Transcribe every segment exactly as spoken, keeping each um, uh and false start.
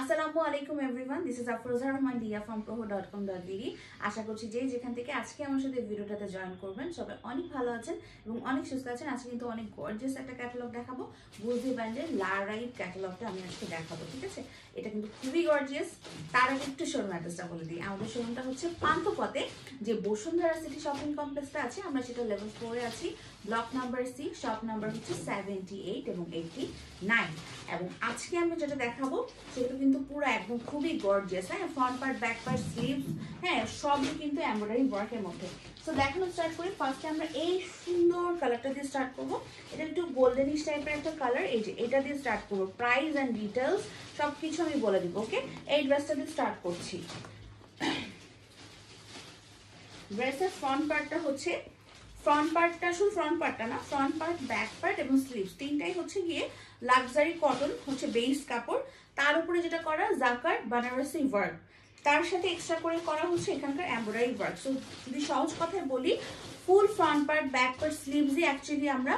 আসসালামু আলাইকুম everyone, this is Afroza Rahman Diya from pro dot com dot BD. আশা করছি যে যেখান থেকে আজকে আমার সাথে ভিডিওটাতে জয়েন করবেন সবাই অনেক ভালো আছেন এবং অনেক সুস্থ আছেন। আজকে কিন্তু অনেক গর্জিয়াস একটা ক্যাটালগ দেখাবো, গুলজি ব্র্যান্ডের লারাইব ক্যাটালগটা আমি আজকে দেখাবো, ঠিক আছে? এটা কিন্তু খুবই গর্জিয়াস। তার আগে একটু শোরুম অ্যাড্রেসটা বলে দিই। আমাদের শোরুমটা হচ্ছে পান্থপথে, যে বসুন্ধরা সিটি শপিং কমপ্লেক্সটা আছে আমরা সেটা লেভেল ফোরে আছি, block number C, shop number হচ্ছে সেভেন্টি এইট এবং এইটটি নাইন। এবং আজকে আমি যেটা দেখাবো সেটা কিন্তু পুরো একদম খুবই গর্জিয়াস, হ্যাঁ, front part, back part, sleeves, হ্যাঁ, সবই কিন্তু এমব্রয়ডারি ওয়ার্কের মধ্যে। সো দেখানো স্টার্ট করি। ফার্স্টে আমরা এই সুন্দর কালারটা দিয়ে স্টার্ট করবো, এটা একটু গোল্ডেনিশ টাইপের একটা কালার। এই যে এটা দিয়ে স্টার্ট করবো, প্রাইস অ্যান্ড ডিটেলস সব কিছু আমি বলে দিব, ওকে? এই ড্রেসটা দিয়ে স্টার্ট করছি। ড্রেসের ফ্রন্ট পার্টটা হচ্ছে, ফ্রন্ট পার্টটা শুধু ফ্রন্ট পার্টটা না, ফ্রন্ট পার্ট, ব্যাক পার্ট এবং স্লিভস তিনটাই হচ্ছে গিয়ে লাক্সারি কটন হচ্ছে বেস কাপড়। তার উপরে যেটা করা জাকার্ড বানারসি ওয়ার্ক, তার সাথে এক্সট্রা করে করা হচ্ছে এখানকার এমব্রয়ডারি ওয়ার্ক। সো যদি সহজ কথায় বলি, full front part, back part, স্লিভসই অ্যাকচুয়ালি আমরা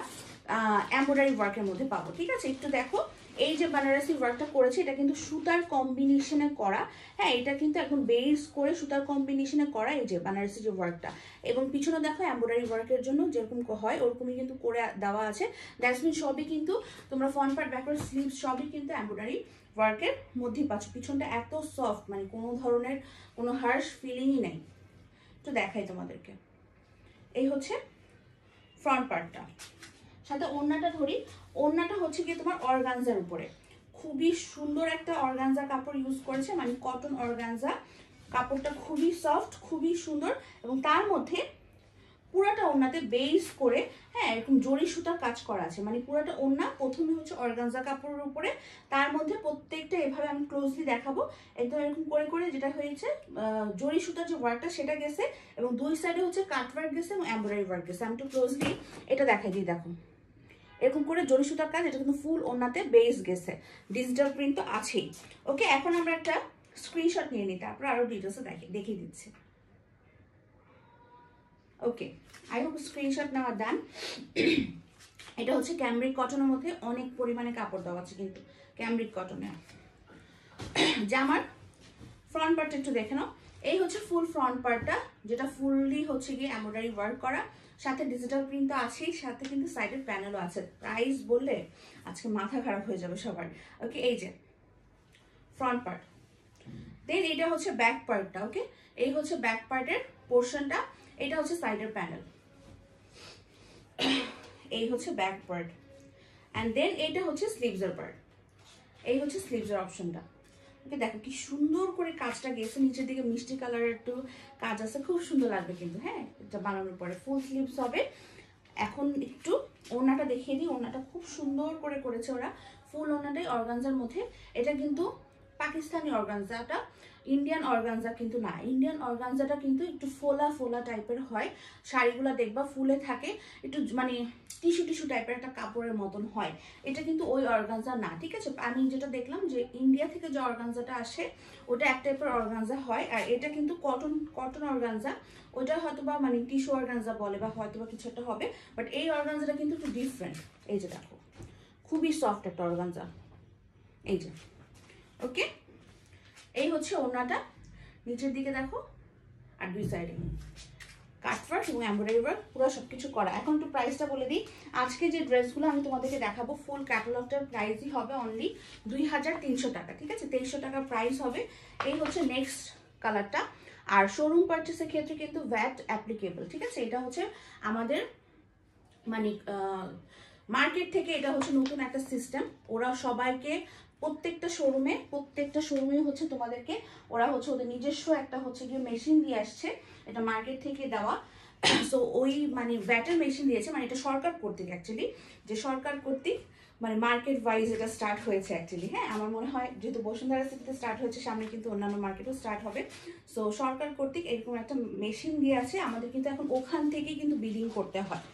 এমব্রয়ডারি ওয়ার্কের মধ্যে পাবো, ঠিক আছে? একটু দেখো এই যে বানারসি ওয়ার্কটা করেছে, এটা কিন্তু সুতার কম্বিনেশনে করা, হ্যাঁ, এটা কিন্তু এখন বেস করে সুতার কম্বিনেশনে করা এই যে বানারসি যে ওয়ার্কটা। এবং পিছনে দেখো এমব্রয়ডারি ওয়ার্কের জন্য যেরকম হয় ওরকমই কিন্তু করে দেওয়া আছে। দ্যাটস মিন সবই কিন্তু তোমরা front part, back part, sleeve সবই কিন্তু এমব্রয়ডারি ওয়ার্কের মধ্যেই পাচ্ছ। পিছনটা এত সফট, মানে কোনো ধরনের কোনো হার্শ ফিলিংই নেই। তো দেখাই তোমাদেরকে, এই হচ্ছে ফ্রন্ট পার্টটা। সাথে ওড়নাটা ধরি, ওড়নাটা হচ্ছে গিয়ে তোমার অর্গানজার উপরে, খুবই সুন্দর একটা অর্গানজা কাপড় ইউজ করেছে, মানে কটন অর্গানজা কাপড়টা খুবই সফট, খুবই সুন্দর। এবং তার মধ্যে পুরাটা ওড়নাতে বেস করে, হ্যাঁ, এরকম জরি সুতার কাজ করা আছে, মানে পুরাটা ওড়না প্রথমে হচ্ছে অর্গানজা কাপড়ের উপরে, তার মধ্যে প্রত্যেকটা এভাবে আমি ক্লোজলি দেখাবো, একদম এরকম করে করে যেটা হয়েছে জরি সুতার যে ওয়ার্কটা সেটা গেছে, এবং দুই সাইডে হচ্ছে কাট ওয়ার্ক গেছে এবং এমব্রয়ডারি ওয়ার্ক গেছে। আমি একটু ক্লোজলি এটা দেখাই দিই, দেখো এরকম করে জরি সুতার কাজ, এটা কিন্তু ফুল ওড়নাতে বেস গেছে, ডিজিটাল প্রিন্ট তো আছেই, ওকে? এখন আমরা একটা স্ক্রিনশট নিয়ে নিই, তারপরে আরও ডিটেলসও দেখে দেখিয়ে দিচ্ছি, ওকে? আই হোপ স্ক্রিনশট নেওয়া ডান। এটা হচ্ছে ক্যামব্রিক কটনের মধ্যে অনেক পরিমাণে কাপড় দেওয়া আছে, কিন্তু ক্যামব্রিক কটনে। জামার ফ্রন্ট পার্টটা একটু দেখে নাও, এই হচ্ছে ফুল ফ্রন্ট পার্টটা, যেটা ফুললি হচ্ছে গিয়ে এমব্রয়ডারি ওয়ার্ক করা, সাথে ডিজিটাল প্রিন্ট তো আছেই, সাথে কিন্তু সাইডের প্যানেলও আছে। প্রাইস বললে আজকে মাথা খারাপ হয়ে যাবে সবার, ওকে? এই যে ফ্রন্ট পার্ট, দেন এটা হচ্ছে ব্যাক পার্টটা, ওকে? এই হচ্ছে ব্যাক পার্টের পোর্শনটা, এটা হচ্ছে সাইডের প্যানেল, এই হচ্ছে ব্যাক পার্ট। অ্যান্ড দেন এটা হচ্ছে স্লিভসের পার্ট, এই হচ্ছে স্লিভসের অপশনটা, ওকে? দেখো কি সুন্দর করে কাজটা গেছে, নিচের দিকে মিষ্টি কালারের একটু কাজ আছে, খুব সুন্দর লাগবে কিন্তু, হ্যাঁ, এটা বানানোর পরে ফুল স্লিভস হবে। এখন একটু ওড়নাটা দেখিয়ে দিই, ওড়নাটা খুব সুন্দর করে করেছে ওরা, ফুল ওড়নাটাই অর্গানজার মধ্যে। এটা কিন্তু পাকিস্তানি অর্গানজাটা, ইন্ডিয়ান অর্গানজা কিন্তু না। ইন্ডিয়ান অর্গানজাটা কিন্তু একটু ফোলা ফোলা টাইপের হয়, শাড়িগুলো দেখবা ফুলে থাকে, একটু মানে টিস্যু টিস্যু টাইপের একটা কাপড়ের মতন হয়, এটা কিন্তু ওই অর্গানজা না, ঠিক আছে? আমি যেটা দেখলাম যে ইন্ডিয়া থেকে যে অর্গানজাটা আসে ওটা এক টাইপের অর্গানজা হয়, আর এটা কিন্তু কটন কটন অর্গানজা, ওটা হয়তো বা মানে টিস্যু অর্গানজা বলে বা হয়তো বা কিছু একটা হবে, বাট এই অর্গানজাটা কিন্তু একটু ডিফারেন্ট। এই যে দেখো খুবই সফট একটা অর্গানজা, এই যে, ওকে? এই হচ্ছে ওড়নাটা, নিচের দিকে দেখো আর দুই সাইডে কাটওয়ার্ক এবং এমব্রয়ডারি ওয়ার্ক পুরো সব কিছু করা। এখন একটু প্রাইসটা বলে দিই। আজকে যে ড্রেসগুলো আমি তোমাদেরকে দেখাবো ফুল ক্যাটালগটার প্রাইসই হবে অনলি দুই হাজার তিনশো টাকা, ঠিক আছে? তেইশশো টাকা প্রাইস হবে। এই হচ্ছে নেক্সট কালারটা। আর শোরুম পারচেসের ক্ষেত্রে কিন্তু ভ্যাট অ্যাপ্লিকেবল, ঠিক আছে? এটা হচ্ছে আমাদের মানে মার্কেট থেকে এটা হচ্ছে নতুন একটা সিস্টেম, ওরা সবাইকে প্রত্যেকটা শোরুমে প্রত্যেকটা শোরুমে হচ্ছে তোমাদেরকে ওরা হচ্ছে ওদের নিজস্ব একটা হচ্ছে গিয়ে মেশিন দিয়ে আসছে, এটা মার্কেট থেকে দেওয়া। সো ওই মানে ভ্যাটের মেশিন দিয়েছে, মানে এটা সরকার কর্তৃক অ্যাকচুয়ালি, যে সরকার কর্তৃক মানে মার্কেট ওয়াইজ এটা স্টার্ট হয়েছে অ্যাকচুয়ালি, হ্যাঁ। আমার মনে হয় যেহেতু বসুন্ধরা সিটিতে স্টার্ট হয়েছে, সামনে কিন্তু অন্যান্য মার্কেটও স্টার্ট হবে। সো সরকার কর্তৃক এরকম একটা মেশিন দিয়ে আছে, আমাদের কিন্তু এখন ওখান থেকেই কিন্তু বিলিং করতে হয়,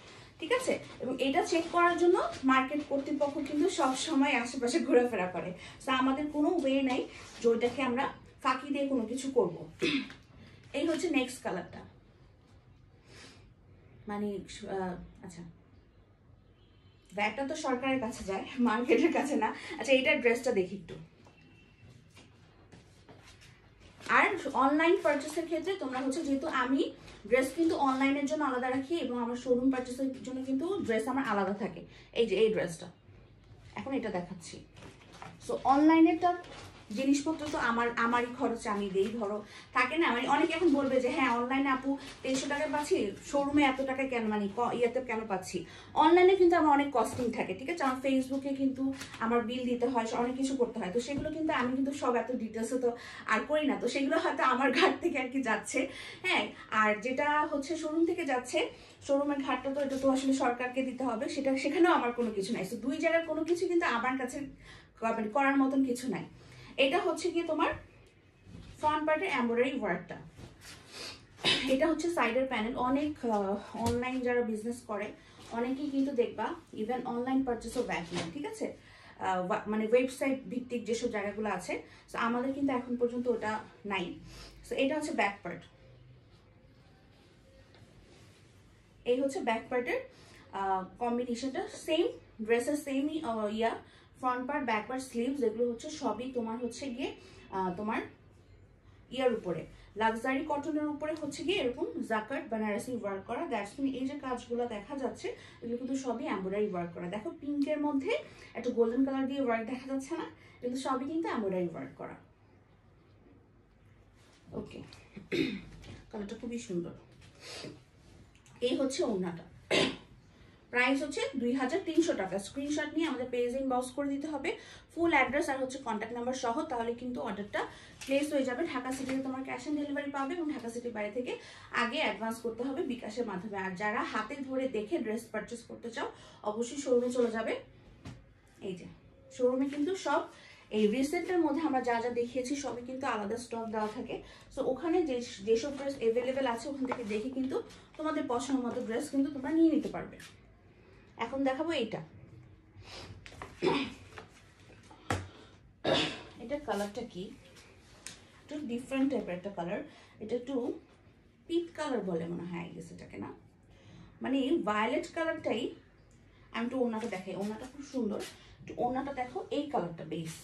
ঠিক আছে? এবং এটা চেক করার জন্য মার্কেট কর্তৃপক্ষ কিন্তু সবসময় আশেপাশে ঘোরাফেরা করে। সো আমাদের কোনো ওয়ে নাই যে ওইটাকে আমরা ফাঁকি দিয়ে কোনো কিছু করব। এই হচ্ছে নেক্সট কালারটা, মানে আচ্ছা ব্যাগটা তো সরকারের কাছে যায়, মার্কেটের কাছে না। আচ্ছা এইটার ড্রেসটা দেখি একটু, অনলাইন পারচেসের ক্ষেত্রে তোমরা হচ্ছে যেহেতু আমি ড্রেস কিন্তু অনলাইনের জন্য আলাদা রাখি এবং আমার শোরুম পারচেসের জন্য কিন্তু ড্রেস আমার আলাদা থাকে। এই যে এই ড্রেসটা এখন এটা দেখাচ্ছি। সো অনলাইনেরটা জিনিসপত্র তো আমার আমারই খরচ আমি দেই, ধরো থাকে না মানে অনেকে এখন বলবে যে হ্যাঁ অনলাইনে আপু তিনশো টাকায় পাচ্ছি, শোরুমে এত টাকা কেন মানে ইয়েতে কেন পাচ্ছি। অনলাইনে কিন্তু আমার অনেক কস্টিং থাকে, ঠিক আছে, আমার ফেসবুকে কিন্তু আমার বিল দিতে হয়, অনেক কিছু করতে হয়। তো সেগুলো কিন্তু আমি কিন্তু সব এত ডিটেলসে তো আর করি না, তো সেগুলো হয়তো আমার ঘাট থেকে আর কি যাচ্ছে। হ্যাঁ, আর যেটা হচ্ছে শোরুম থেকে যাচ্ছে, শোরুমের ঘাটটা তো এটা তো আসলে সরকারকে দিতে হবে, সেটা সেখানেও আমার কোনো কিছু নাই। তো দুই জায়গার কোনো কিছু কিন্তু আমার কাছে মানে করার মতন কিছু নাই। এটা হচ্ছে কি তোমার ফ্রন্ট পার্টের এমব্রয়ডারি ওয়ার্কটা, এটা হচ্ছে সাইডের প্যানেল। অনেক অনলাইন যারা বিজনেস করে অনেকেই কিন্তু দেখবা ইভেন অনলাইন পারচেসও ভ্যাকুয়াম, ঠিক আছে, মানে ওয়েবসাইট ভিত্তিক যেসব জায়গাগুলো আছে, সো আমাদের কিন্তু এখন পর্যন্ত ওটা নাই। সো এটা হচ্ছে ব্যাক পার্ট, এই হচ্ছে ব্যাক পার্টের কম্বিনেশনটা। সেম ড্রেসের সেমই yeah front part back part sleeves এগুলো হচ্ছে সবই তোমার হচ্ছে গিয়ে তোমার ইয়ার উপরে লাক্সারি কটনের উপরে হচ্ছে গিয়ে এরকম জাকার্ড বানারসি ওয়ার্ক করা। দ্যাটস মিন এই যে কাজগুলো দেখা যাচ্ছে এগুলো কিন্তু সবই এমব্রয়ডারি ওয়ার্ক করা। দেখো পিঙ্কের মধ্যে একটা গোল্ডেন কালার দিয়ে ওয়ার্ক দেখা যাচ্ছে না, কিন্তু সবই কিন্তু এমব্রয়ডারি ওয়ার্ক করা। ওকে, কালারটা খুবই সুন্দর। এই হচ্ছে ওড়নাটা, প্রাইস হচ্ছে দুই হাজার তিনশো টাকা। স্ক্রিনশট নিয়ে আমাদের পেজ ইনবক্স করে দিতে হবে ফুল অ্যাড্রেস আর হচ্ছে কন্ট্যাক্ট নাম্বার সহ, তাহলে কিন্তু অর্ডারটা প্লেস হয়ে যাবে। ঢাকা সিটিতে তোমার ক্যাশ অন ডেলিভারি পাবে এবং ঢাকা সিটির বাইরে থেকে আগে অ্যাডভান্স করতে হবে বিকাশের মাধ্যমে। আর যারা হাতে ধরে দেখে ড্রেস পারচেস করতে চাও অবশ্যই শোরুমে চলে যাবে। এই যে শোরুমে কিন্তু সব এই রিসেন্টের মধ্যে আমরা যা যা দেখিয়েছি সবই কিন্তু আলাদা স্টক দেওয়া থাকে। সো ওখানে যে যেসব ড্রেস অ্যাভেলেবেল আছে ওখান থেকে দেখে কিন্তু তোমাদের পছন্দ মতো ড্রেস কিন্তু তোমরা নিয়ে নিতে পারবে। এখন দেখাবো এইটা, এটা কালারটা কি একটু ডিফারেন্ট টাইপের একটা কালার, এটা একটু পিট কালার বলে মনে হয় গেছে এটাকে, না মানে ভায়োলেট কালারটাই। আমি একটু ওড়নাটা দেখাই, ওড়নাটা খুব সুন্দর। একটু ওড়নাটা দেখো, এই কালারটা বেস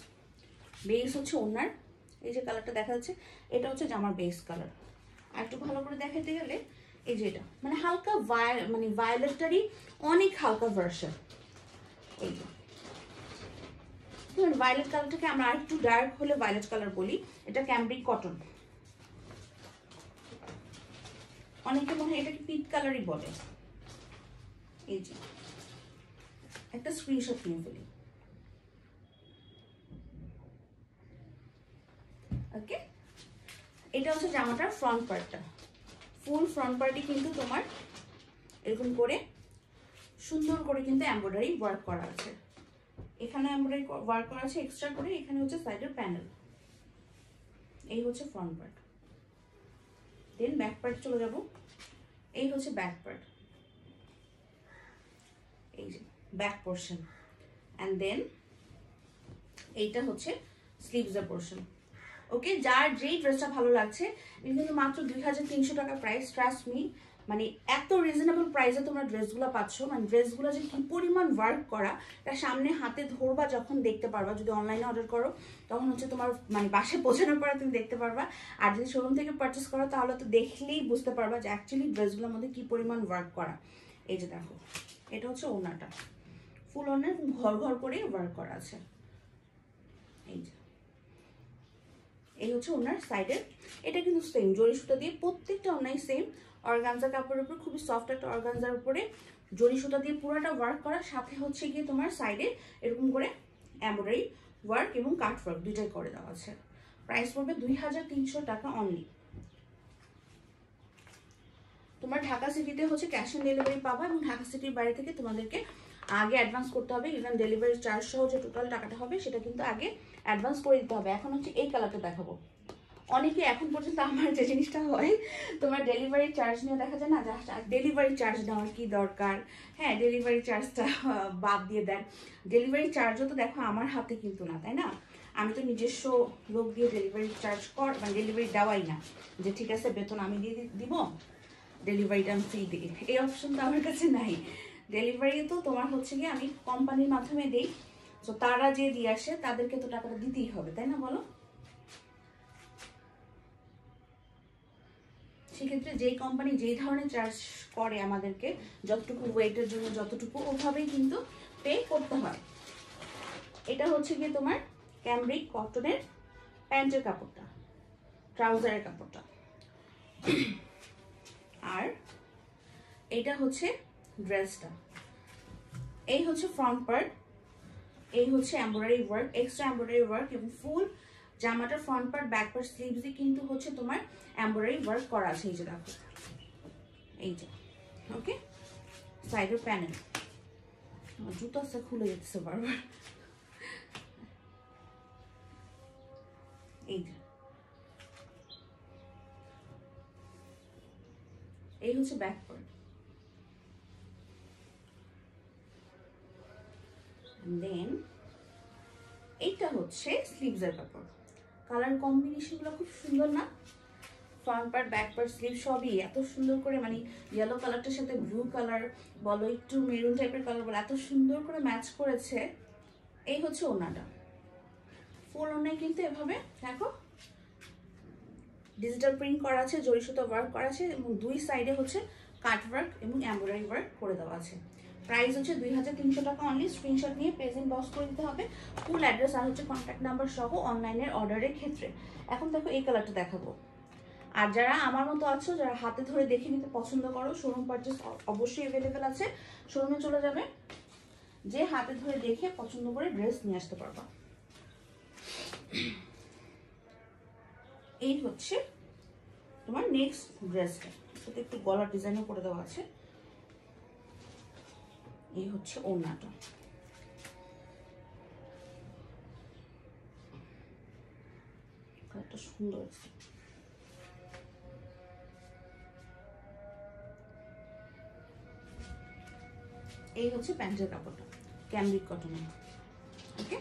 বেস হচ্ছে ওড়নার, এই যে কালারটা দেখা যাচ্ছে এটা হচ্ছে জামার বেস কালার। আর একটু ভালো করে দেখাতে গেলে এই যে এটা মানে হালকা মানে ভায়োলেটটারই অনেক হালকা ভার্সন। এই ভায়োলেট কালারটাকে আমরা আরেকটু ডার্ক হলে ভায়োলেট কালার বলি। এটা ক্যামব্রিক কটন, অনেকে মনে হয় এটাকে পিট কালারই বলে। এই যে একটা স্ক্রিনশট নিয়ে ফেলি। ওকে, এটা হচ্ছে জামাটার ফ্রন্ট পার্টটা। ফুল ফ্রন্ট পার্টি কিন্তু তোমার এরকম করে সুন্দর করে কিন্তু এমব্রয়ডারি ওয়ার্ক করা আছে, এখানে এমব্রয়ডারি ওয়ার্ক করা আছে এক্সট্রা করে, এখানে হচ্ছে সাইডের প্যানেল। এই হচ্ছে front part, then back part চলে যাব। এই হচ্ছে ব্যাক পার্ট, এই যে ব্যাক পোর্শন, অ্যান্ড দেন এইটা হচ্ছে স্লিভসের পোর্শন। ওকে, যার যেই ড্রেসটা ভালো লাগছে কিন্তু মাত্র দুই হাজার তিনশো টাকা প্রাইস। ট্রাস্ট মি, মানে এত রিজনেবল প্রাইসে তোমরা ড্রেসগুলো পাচ্ছ, মানে ড্রেসগুলো যে কি পরিমাণ ওয়ার্ক করা তা সামনে হাতে ধরবা যখন দেখতে পারবা। যদি অনলাইনে অর্ডার করো তখন হচ্ছে তোমার মানে বাসায় পৌঁছানোর পরে তুমি দেখতে পারবা, আর যদি শোরুম থেকে পারচেস করো তাহলে তো দেখলেই বুঝতে পারবা যে অ্যাকচুয়ালি ড্রেসগুলোর মধ্যে কি পরিমাণ ওয়ার্ক করা। এই যে দেখো, এটা হচ্ছে ওনাটা, ফুল ওনা ঘর ঘর করে ওয়ার্ক করা আছে। এই যে এই হচ্ছে ওনার সাইডের, এটা কিন্তু সেম জরি সুতা দিয়ে প্রত্যেকটা ওনাই সেম অর্গানজা কাপড়ের উপর, খুবই সফট একটা অর্গানজার উপরে জরি সুতা দিয়ে পুরোটা ওয়ার্ক করা, সাথে হচ্ছে গিয়ে তোমার সাইডে এরকম করে এমব্রয়ডারি ওয়ার্ক এবং কাট ওয়ার্ক দুইটাই করে দেওয়া আছে। প্রাইস পড়বে দুই হাজার তিনশো টাকা অনলি। তোমার ঢাকা সিটিতে হচ্ছে ক্যাশ অন ডেলিভারি পাবা এবং ঢাকা সিটির বাইরে থেকে তোমাদেরকে আগে অ্যাডভান্স করতে হবে। ইভেন ডেলিভারি চার্জ সহ যে টোটাল টাকাটা হবে সেটা কিন্তু আগে অ্যাডভান্স করে দিতে হবে। এখন হচ্ছে এই কালারটা দেখাবো। অনেকে এখন পর্যন্ত আমার যে জিনিসটা হয় তোমার ডেলিভারি চার্জ নিয়ে দেখা যায় না, জাস্ট ডেলিভারি চার্জ দেওয়ার কি দরকার, হ্যাঁ ডেলিভারি চার্জটা বাদ দিয়ে দেন। ডেলিভারি চার্জও তো দেখো আমার হাতে কিন্তু না, তাই না, আমি তো নিজস্ব লোক দিয়ে ডেলিভারি চার্জ কর মানে ডেলিভারি দেওয়াই না, যে ঠিক আছে বেতন আমি দিয়ে দিব ডেলিভারিটা আমি ফ্রি দিই, এই অপশন তো আমার কাছে নাই। ডেলিভারি তো তোমার হচ্ছে কি আমি কোম্পানির মাধ্যমে দিই, তো তারা যে দিয়ে আসে তাদেরকে তো টাকাটা দিতেই হবে, তাই না বলো। সেক্ষেত্রে যেই কোম্পানি যেই ধরনের চার্জ করে আমাদেরকে যতটুকু ওয়েটের জন্য যতটুকু ওভাবেই কিন্তু পে করতে হয়। এটা হচ্ছে কি তোমার ক্যামব্রিক কটনের প্যান্টের কাপড়টা, ট্রাউজারের কাপড়টা। আর এটা হচ্ছে ড্রেসটা, এই হচ্ছে ফ্রন্ট পার্ট, এই হচ্ছে embroidery work, extra embroidery work এবং ফুল জামাটার ফ্রন্ট পার্ট ব্যাক পার্ট স্লিভসে কিন্তু হচ্ছে তোমার এমব্রয়ডারি ওয়ার্ক করা আছে। এই যে দেখো, এই যে ওকে সাইডের প্যানেল, জুতো সে খুলে যাচ্ছে বারবার। এই যে এই হচ্ছে ব্যাক পার্ট, দেন এইটা হচ্ছে স্লিভসের কাপড়। কালার কম্বিনেশনগুলো খুব সুন্দর না? Front part back part sleeve সবই এত সুন্দর করে, মানে ইয়েলো কালারটার সাথে ব্লু কালার বলো একটু মেরুন টাইপের কালার বলো, এত সুন্দর করে ম্যাচ করেছে। এই হচ্ছে ওনাটা, ফুল ওনায় কিন্তু এভাবে দেখো ডিজিটাল প্রিন্ট করা আছে, জরি সুতো ওয়ার্ক করা আছে এবং দুই সাইডে হচ্ছে কাট ওয়ার্ক এবং এমব্রয়ডারি ওয়ার্ক করে দেওয়া আছে। প্রাইস হচ্ছে দুই হাজার তিনশো টাকা অনলি। স্ক্রিনশট নিয়ে পেজিং বক্স করে দিতে হবে ফুল অ্যাড্রেস আর হচ্ছে কন্ট্যাক্ট নাম্বার সহ অনলাইনের অর্ডারের ক্ষেত্রে। এখন দেখো এই কালারটা দেখাবো। আর যারা আমার মতো আছো, যারা হাতে ধরে দেখে নিতে পছন্দ করো, শোরুম পারচেস অবশ্যই অ্যাভেলেবেল আছে, শোরুমে চলে যাবে, যে হাতে ধরে দেখে পছন্দ করে ড্রেস নিয়ে আসতে পারবা। এই হচ্ছে তোমার নেক্সট ড্রেসটা, সেটা একটু গলার ডিজাইনও করে দেওয়া আছে। এই হচ্ছে ওড়নাটা, কত সুন্দর। এই হচ্ছে প্যান্টের কাপড়টা, ক্যামব্রিক কটনের। ওকে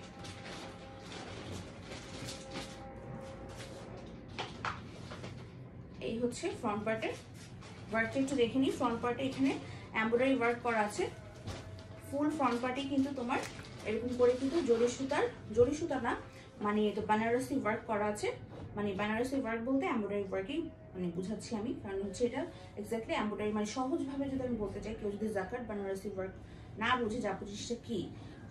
এই হচ্ছে ফ্রন্ট পার্টের ওয়ার্কটা একটু দেখে নিই। ফ্রন্ট পার্টে এখানে এমব্রয়ডারি ওয়ার্ক করা আছে, ফুল ফ্রন্ট পার্টি কিন্তু তোমার এরকম করে কিন্তু জরি সুতার, জরি সুতা না মানে এটা বানারসি ওয়ার্ক করা আছে, মানে বানারসি ওয়ার্ক বলতে এমব্রয়ডারি ওয়ার্কই মানে বুঝাচ্ছি আমি, কারণ হচ্ছে এটা এক্স্যাক্টলি এমব্রয়ডারি মানে সহজভাবে যদি আমি বলতে চাই, কেউ যদি জাকার্ড বানারসি ওয়ার্ক না বুঝে জাপুজিসটা কী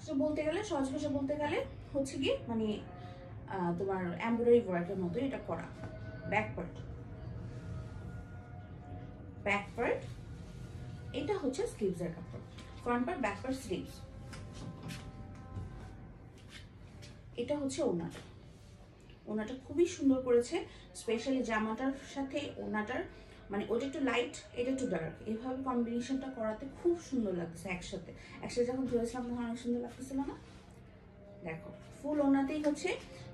সেটা বলতে গেলে, সহজ ভাষা বলতে গেলে হচ্ছে কি মানে তোমার এমব্রয়ডারি ওয়ার্কের মতোই এটা করা। ব্যাক পার্ট, ব্যাক পার্ট এটা হচ্ছে স্লিভসের কাপড়, front part back part sleeves. এটা হচ্ছে ওনাটা, ওনাটা খুবই সুন্দর করেছে, স্পেশালি জামাটার সাথে ওনাটার মানে ওটা একটু লাইট এটা একটু ডার্ক, এইভাবে কম্বিনেশনটা করাতে খুব সুন্দর লাগছে। একসাথে একসাথে যখন ধরেছিলাম তখন অনেক সুন্দর লাগতেছিল না? দেখো ফুল ওনাতেই হচ্ছে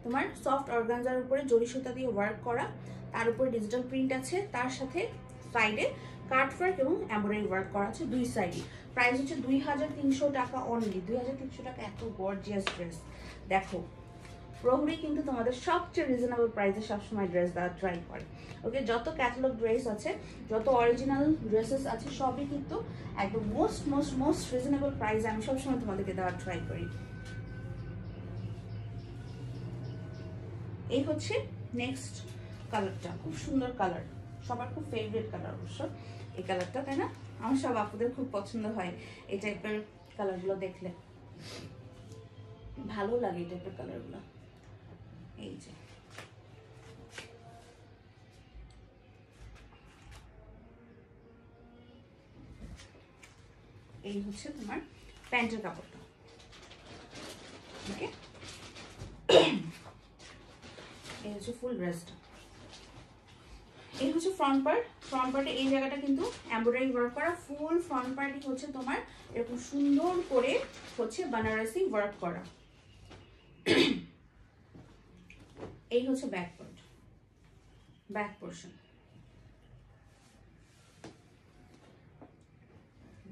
তোমার সফট অর্গানজার উপরে জরি সুতা দিয়ে ওয়ার্ক করা, তার উপরে ডিজিটাল প্রিন্ট আছে, তার সাথে সাইডে কাট ওয়ার্ক এবং এমব্রয়ডারি ওয়ার্ক করা আছে দুই সাইডে। প্রাইস হচ্ছে দুই হাজার তিনশো টাকা অনলি। দুই হাজার তিনশো টাকা এত গর্জিয়াস ড্রেস! দেখো প্রহরী কিন্তু তোমাদের সবচেয়ে রিজনেবল প্রাইসে সবসময় ড্রেস দেওয়া ট্রাই করে। ওকে যত ক্যাটালগ ড্রেস আছে, যত অরিজিনাল ড্রেসেস আছে, সবই কিন্তু একদম মোস্ট মোস্ট মোস্ট রিজনেবল প্রাইসে আমি সবসময় তোমাদেরকে দেওয়ার ট্রাই করি। এই হচ্ছে নেক্সট কালারটা, খুব সুন্দর কালার, সবার খুব ফেভারিট কালার অবশ্য এই কালারটা, তাই না? আমার সব আপুদের খুব পছন্দ হয় এই টাইপের কালারগুলো, দেখলে ভালো লাগে এই টাইপের কালারগুলো। এই যে এই হচ্ছে তোমার প্যান্টের কাপড়টা। ওকে এই হচ্ছে ফুল ড্রেসটা। এই হচ্ছে ফ্রন্ট পার্ট, ফ্রন্ট পার্টে এই জায়গাটা কিন্তু এমব্রয়ডারি ওয়ার্ক করা, ফুল ফ্রন্ট পার্টই হচ্ছে তোমার এরকম সুন্দর করে হচ্ছে বানারসি ওয়ার্ক করা। এই হচ্ছে back part, back portion,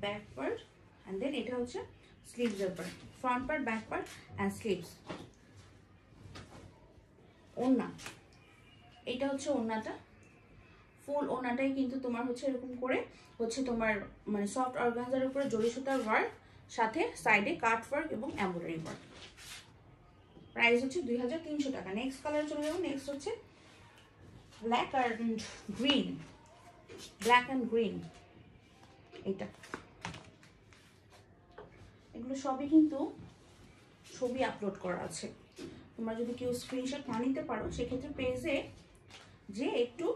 back part and then এটা হচ্ছে স্লিভসের part, front part back part and sleeves. ওড়না, এইটা হচ্ছে ওড়নাটা, ফুল ওনাটাই কিন্তু তোমার হচ্ছে এরকম করে হচ্ছে তোমার মানে সফট অর্গানজার উপরে জরি সুতার ওয়ার্ক, সাথে সাইডে কাট ওয়ার্ক এবং এমব্রয়ডারি ওয়ার্ক। প্রাইস হচ্ছে দুই হাজার তিনশো টাকা। নেক্সট কালার চলে যাবো, নেক্সট হচ্ছে ব্ল্যাক আর গ্রিন। ব্ল্যাক অ্যান্ড গ্রিন, এটা এগুলো সবই কিন্তু ছবি আপলোড করা আছে। তোমরা যদি কেউ স্ক্রিনশট না নিতে পারো সেক্ষেত্রে পেজে যে একটু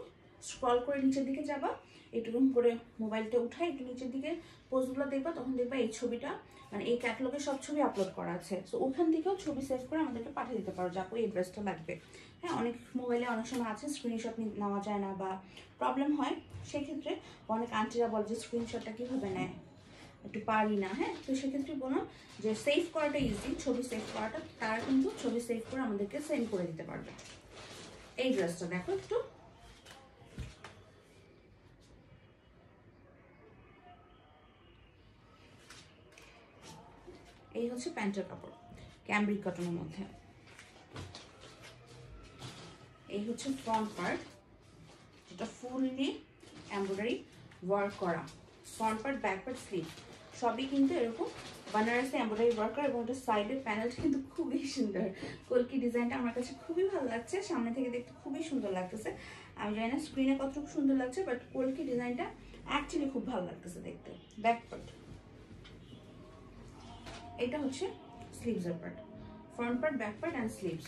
স্ক্রল করে নিচের দিকে যাবা, এরকম করে মোবাইলটা উঠাই একটু নিচের দিকে পোস্টগুলো দেখবা, তখন দেখবা এই ছবিটা মানে এই ক্যাটালগে সব ছবি আপলোড করা আছে। সো ওখান থেকেও ছবি সেভ করে আমাদেরকে পাঠিয়ে দিতে পারো যে আপু এই ড্রেসটা লাগবে। হ্যাঁ, অনেক মোবাইলে অনেক সময় আছে স্ক্রিনশট নেওয়া যায় না বা প্রবলেম হয়, সেক্ষেত্রে অনেক আন্টিরা বলে যে স্ক্রিনশটটা কীভাবে নেয় একটু পারি না। হ্যাঁ, তো সেক্ষেত্রে বলো যে সেভ করাটা ইজি, ছবি সেভ করাটা, তারা কিন্তু ছবি সেভ করে আমাদেরকে সেন্ড করে দিতে পারবে। এই ড্রেসটা দেখো একটু, এই হচ্ছে প্যান্টের কাপড় ক্যামব্রিক কটনের মধ্যে। এই হচ্ছে ফ্রন্ট পার্ট যেটা ফুললি এমব্রয়ডারি ওয়ার্ক করা, front part back part sleeve সবই কিন্তু এরকম বানারসি এমব্রয়ডারি ওয়ার্ক করা, এবং এটা সাইডের প্যানেলটা কিন্তু খুবই সুন্দর। কলকি ডিজাইনটা আমার কাছে খুবই ভালো লাগছে, সামনে থেকে দেখতে খুবই সুন্দর লাগতেছে। আমি জানি না স্ক্রিনে কতটুকু সুন্দর লাগছে, বাট কলকি ডিজাইনটা অ্যাকচুয়ালি খুব ভালো লাগতেছে দেখতে। ব্যাক পার্ট এটা হচ্ছে স্লিভসের part, front part back part and sleeves.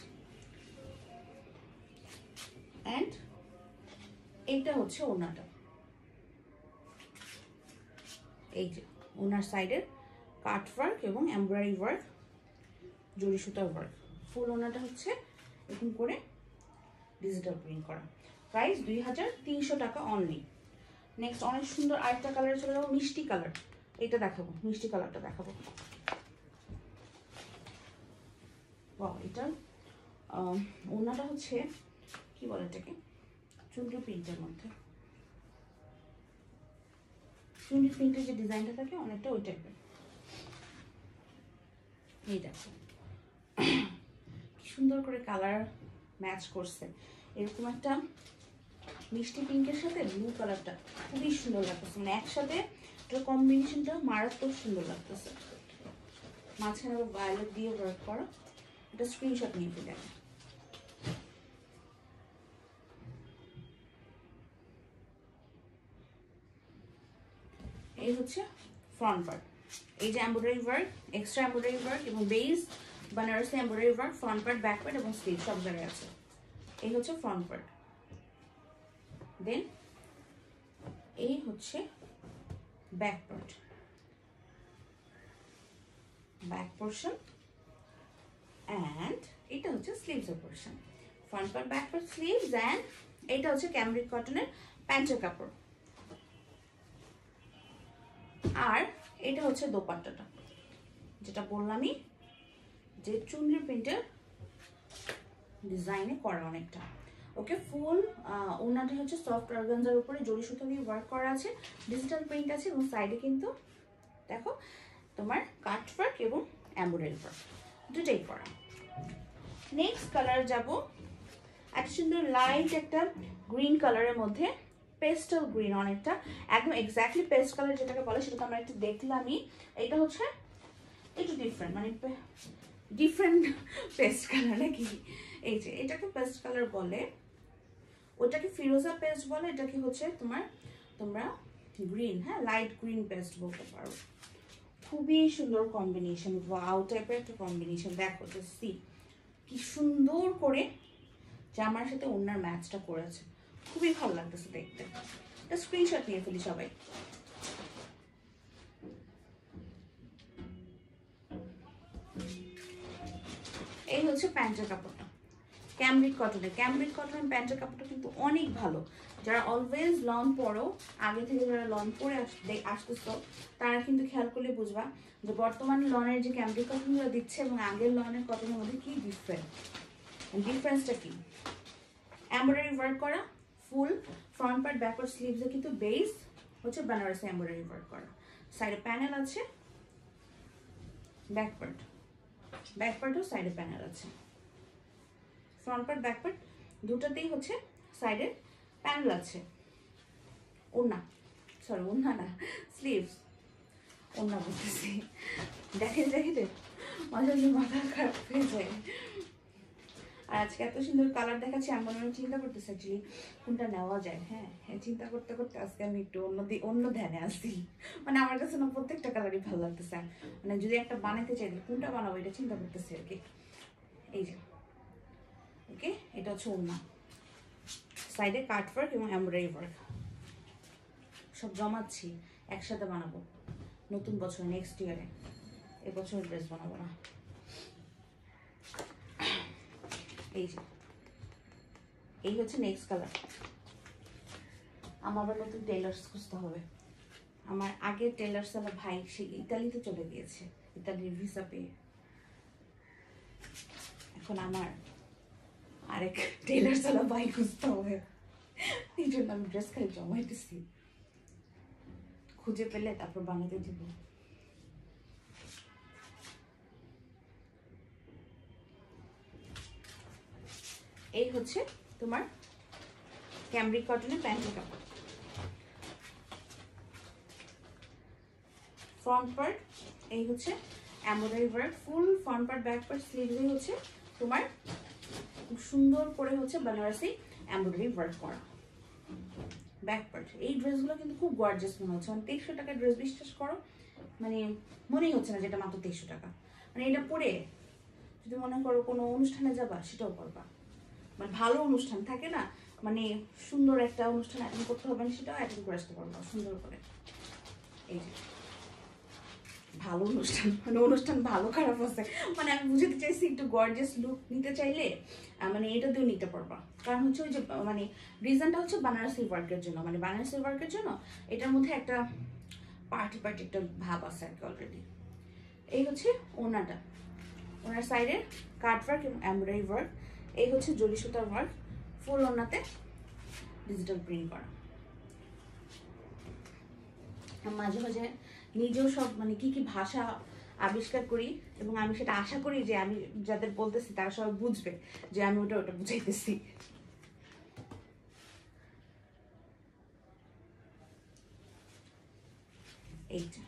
And এইটা হচ্ছে ওনাটা, এই যে ওনার সাইডের কাট ওয়ার্ক এবং এমব্রয়ডারি ওয়ার্ক, জরি সুতার ওয়ার্ক। ফুল ওনাটা হচ্ছে এরকম করে ডিজিটাল প্রিন্ট করা। প্রাইস দুই হাজার তিনশো টাকা অনলি। নেক্সট অনেক সুন্দর আরেকটা কালারে চলে যাবো, মিষ্টি কালার। এটা দেখাবো, মিষ্টি কালারটা দেখাবো। এটার ওনাটা হচ্ছে কি বলে এটাকে, চুনরি প্রিন্টের মধ্যে, চুনরি প্রিন্টের যে ডিজাইনটা থাকে অনেকটা ওই টাইপের। এই দেখো কি সুন্দর করে কালার ম্যাচ করছে, এরকম একটা মিষ্টি পিঙ্কের সাথে ব্লু কালারটা খুবই সুন্দর লাগতেছে, মানে একসাথে এটার কম্বিনেশনটা মারাত্মক সুন্দর লাগতেছে। মাঝখানে আবার ভায়োলেট দিয়ে ওয়ার্ক করা, এটা স্ক্রিনশট নিয়ে ফেলে। এই হচ্ছে ফ্রন্ট পার্ট, এই যে embroidery work, extra embroidery work এবং base Banarasi embroidery work, front part back part এবং স্লিভ সব জায়গায় আছে। এই হচ্ছে ফ্রন্ট পার্ট। দেন এই হচ্ছে back part, back portion. And এটা হচ্ছে স্লিভসের portion, front part back part sleeves. And এটা হচ্ছে ক্যামব্রিক কটনের প্যান্টের কাপড়। আর এটা হচ্ছে দোপাট্টাটা, যেটা বললামই যে চুনরি প্রিন্টের ডিজাইনে করা অনেকটা। ওকে, ফুল ওনাটা হচ্ছে সফট অর্গানজার উপরে জরি সুতা দিয়ে ওয়ার্ক করা আছে, ডিজিটাল প্রিন্ট আছে, এবং সাইডে কিন্তু দেখো তোমার কাট ওয়ার্ক এবং এমব্রয়ডারি ওয়ার্ক দুটাই করা। নেক্সট কালার যাব, এত সুন্দর লাইট একটা গ্রিন কালারের মধ্যে, পেস্টাল গ্রিন অনেকটা, একদম এক্স্যাক্টলি পেস্ট কালার যেটাকে বলে সেটা তো আমরা একটু দেখলামই। এটা হচ্ছে একটু ডিফারেন্ট, মানে ডিফারেন্ট পেস্ট কালার নাকি, এই যে এটাকে পেস্ট কালার বলে, ওটাকে ফিরোজা পেস্ট বলে, এটাকে হচ্ছে তোমার তোমরা গ্রিন, হ্যাঁ লাইট গ্রিন পেস্ট বলতে পারো। খুবই সুন্দর কম্বিনেশন, ওয়াও টাইপের একটা কম্বিনেশন। দেখো যে সি কি সুন্দর করে জামার সাথে ওনার ম্যাচটা করেছে, খুবই ভালো লাগতেছে দেখতে। এটা স্ক্রিনশট নিয়ে ফেলি সবাই। এই হচ্ছে প্যান্টের কাপড়টা, ক্যামব্রিক কটনের। ক্যামব্রিক কটনের প্যান্টের কাপড়টা কিন্তু অনেক ভালো, যারা অলওয়েজ লন পরো, আগে থেকে যারা লন পরে আসতেছ তারা কিন্তু খেয়াল করলে বুঝবা যে বর্তমানে লনের যে ক্যামব্রিক কটনগুলো দিচ্ছে এবং আগের লনের কটনের মধ্যে কী ডিফারেন্স, ডিফারেন্সটা কী। এমব্রয়ডারি ওয়ার্ক করা, full front part back part স্লিভসে কিন্তু বেস হচ্ছে বানারসি এমব্রয়ডারি ওয়ার্ক করা, সাইডে প্যানেল আছে, ব্যাক পার্ট, ব্যাক পার্টও সাইডে প্যানেল আছে, ফ্রন্ট পার্ট ব্যাক পার্ট দুটাতেই হচ্ছে সাইডের প্যানেল আছে। ওড়না, সরি ওড়না না, স্লিভস, ওড়না বলতেছি, দেখে দেখে মাঝে মাঝে মাথা খারাপ হয়ে যায়। आज के सुंदर कलर देखा चिंता करते को जाए हाँ चिंता करते करते आज के ध्यान आसि मैं प्रत्येक कलर ही भलो लगता मैं जो एक बनाते चाहिए कौनटा बनाबो ये चिंता करते ओना साइडे काटवर्क और एम्ब्रॉयडरी वर्क सब जमा एक साथ बनाबो नतून बचर नेक्स्ट इयारे ए बचर ड्रेस बनाबो ना नेक्स्ट कलर नतून टेलर्स खुजते हबे आगे टेलर्स आमार भाई से इटालीते चले गिएछे इटालिर भिसा पेये एखन आमार आरेक टेलर्स आमार भाई खुजते हबे एई जोन्नो आमि ड्रेस खाली जमाइतेछि खुजे पेले तारपर बानाते देব এই হচ্ছে তোমার ক্যামব্রিক কটনের প্যান্টের কাপড় ফ্রন্ট পার্ট এই হচ্ছে embroidery work full front part back part স্লিভে হচ্ছে তোমার খুব সুন্দর করে হচ্ছে बनारसी এমব্রয়ডারি ওয়ার্ক করা ব্যাক পার্ট এই ড্রেসগুলো কিন্তু খুব গর্জিয়াস মনে হচ্ছে তেইশশো টাকা ড্রেস বিশ্বাস করো মানে মনেই হচ্ছে না যেটা মাত্র তেইশশো টাকা মানে এটা পরে যদি মনে করো কোনো অনুষ্ঠানে যাবা সেটাও করবা মানে ভালো অনুষ্ঠান থাকে না মানে সুন্দর একটা অনুষ্ঠান অ্যাটেন্ড করতে হবে সেটাও অ্যাটেন্ড করে আসতে পারবা সুন্দর করে এই ভালো অনুষ্ঠান মানে অনুষ্ঠান ভালো খারাপ আছে মানে আমি বুঝতে চাইছি একটু গর্জিয়াস লুক নিতে চাইলে মানে এটা দিও নিতে পারবা কারণ হচ্ছে ওই যে মানে রিজনটা হচ্ছে বানারসি ওয়ার্কের জন্য মানে বানারসি ওয়ার্কের জন্য এটার মধ্যে একটা পার্টি পার্টি একটা ভাব আছে অলরেডি এই হচ্ছে ওনাটা ওনার সাইডে কাটওয়ার্ক এবং এমব্রয়ডারি ওয়ার্ক এই হচ্ছে জরি সুতার ওয়ার্ক ফুল ওনাতে ডিজিটাল প্রিন্ট করা মাঝে মাঝে নিজেও সব মানে কি কি ভাষা আবিষ্কার করি এবং আমি সেটা আশা করি যে আমি যাদের বলতেছি তারা সবাই বুঝবে যে আমি ওটা ওটা বুঝাইতেছি এইটা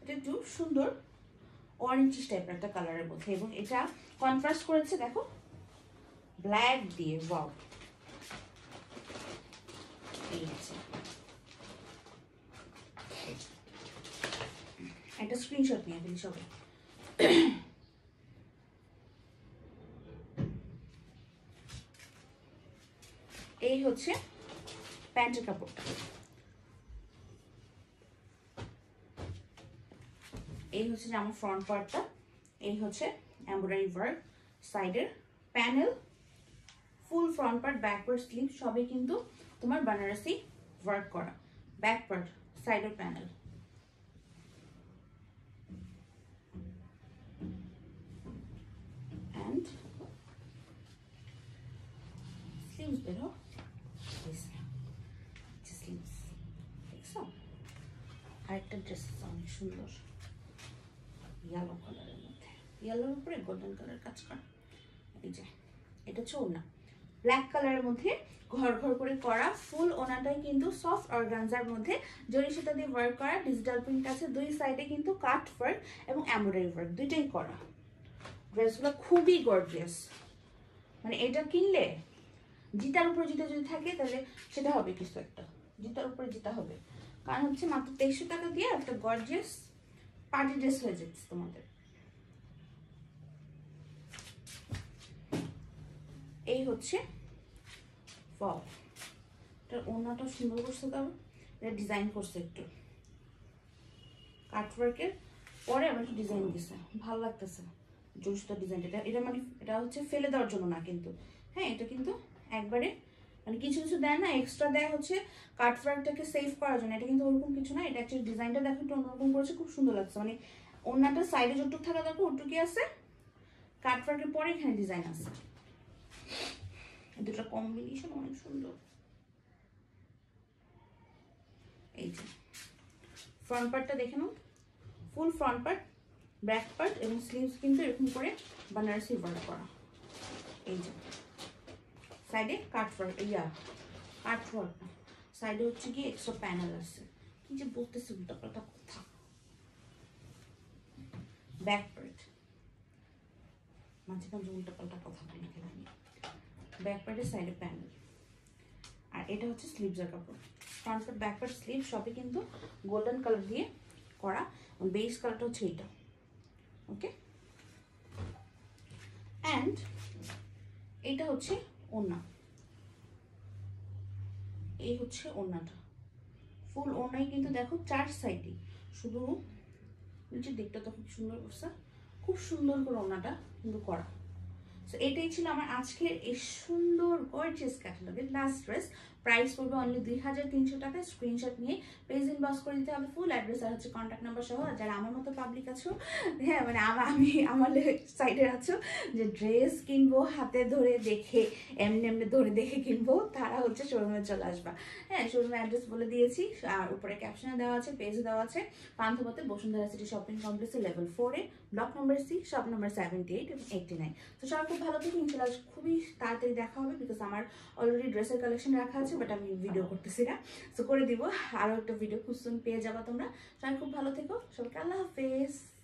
এটা একটু সুন্দর অরেঞ্জ টাইপের একটা কালারের মধ্যে এবং এটা কনট্রাস্ট করেছে দেখো ব্ল্যাক দিয়ে ওয়াও একটা স্ক্রিনশট নিয়ে ফেলি সবাই এই হচ্ছে প্যান্টের কাপড়টা এই হচ্ছে আমার ফ্রন্ট পার্টটা এই হচ্ছে এমব্রয়ডারি ওয়ার্ক সাইডের panel full front part back part sleeve সবই কিন্তু তোমার বানারসি ওয়ার্ক করা ব্যাক পার্ট সাইডের panel sleeves below this just sleeves like so আরেকটা ড্রেস অনেক সুন্দর ইয়েলো কালারের মধ্যে ইয়েলোর উপরে গোল্ডেন কালার কাজ করা এই যে এটা চৌনা ব্ল্যাক কালারের মধ্যে ঘর ঘর করে করা ফুল ওনাটাই কিন্তু সফট অর্গানজার মধ্যে জরি সুতা দিয়ে ওয়ার্ক করা ডিজিটাল প্রিন্ট আছে দুই সাইডে কিন্তু কাট ওয়ার্ক এবং এমব্রয়ডারি ওয়ার্ক দুইটাই করা ড্রেসগুলো খুবই গর্জিয়াস মানে এটা কিনলে জিতার উপরে জিতা যদি থাকে তাহলে সেটা হবে কিছু একটা জিতার উপরে জিতা হবে কারণ হচ্ছে মাত্র তেইশশো টাকা দিয়ে একটা গর্জিয়াস পার্টি ড্রেস হয়ে যাচ্ছে তোমাদের এই হচ্ছে ওয়াও এটার ওড়নাটা সুন্দর করছে তারপর এটা ডিজাইন করছে একটু কাটওয়ার্কের পরে আবার একটু ডিজাইন দিছে ভালো লাগতেছে জোসটা ডিজাইন এটা এটা মানে এটা হচ্ছে ফেলে দেওয়ার জন্য না কিন্তু হ্যাঁ এটা কিন্তু একবারে মানে কিছু কিছু দেয় না এক্সট্রা দেয় হচ্ছে কাটওয়ার্কটাকে সেভ করার জন্য এটা কিন্তু ওরকম কিছু না এটা অ্যাকচুয়ালি ডিজাইনটা দেখো একটু অন্যরকম করেছে খুব সুন্দর লাগছে মানে ওনাটা সাইডে যতটুকু থাকা দরকার ওটুকুই আছে কাটওয়ার্কের পরে এখানে ডিজাইন আছে দুটো কম্বিনেশন অনেক সুন্দর এই যে ফ্রন্ট পার্টটা দেখে নাও full front part back part এবং স্লিভস কিন্তু এরকম করে বানারসি ওয়ার্ক করা এই যে সাইডে কাটওয়ার্ক ইয়া কাটওয়ার্ক সাইডে হচ্ছে কি এক্সট্রা প্যানেল আছে কি যে বলতেছি উল্টা পাল্টা কথা ব্যাক পার্ট मानसिक उल्टा पाल्टा कथा बोली फिर बैक पैडर साइडे पैनल और ये हे स्लीव्स कपड़ा front part back part sleeve सब क्योंकि गोल्डन कलर दिए करा बेस कलर होता ओके एंड एटा होच्छे ओना ए होच्छे ओनाटा फुल ओनाई किन्तु देखो चार साइडे शुधु नीचे दिकटा तो खूब सुंदर करछे खूब सुंदर करे ओनाटा किन्तु करा सो एटाई छिलो आमार आजकेर ए सुंदर गॉर्जियास कैटलॉगेर लास्ट ड्रेस प्राइस पड़बे ओनली दुई हज़ार तीन सौ टाका स्क्रीनशॉट निये पेज इनबॉक्स करे दिते हबे फुल एड्रेस आर हच्छे कन्टैक्ट नम्बर सह आर जारा आमार मतो पब्लिक आछो हाँ माने आमी आमार साइडे आछो जे ड्रेस किनबो हाथे धरे देखे एमनि एमनि धरे देखे किनबो तारा हच्छे शोरूमे चले आसबा हाँ शोरूम एड्रेस बोले दिएछि आर उपरे कैपशने देवा आछे पेजे देवा आछे पान्थपथे बसुंधरा सिटी शपिंग कमप्लेक्से लेवल फोर ए block number C shop number seventy eight एवं एट्टी नाइन तो सब खूब भालो थाकबेन इनशाल्लाह खुबই ताड़ाताड़ी देखा होबे बिकज आमार अलरेडी ड्रेसेर कलेक्शन रखा बट आमी भिडियो करतेछि ना सो करे दिबो आरो एकटा भिडियो खूब सुन पेये जाबा तोमरा। सबाई खूब भालो থেকো, सबके आल्लाह हाफेज।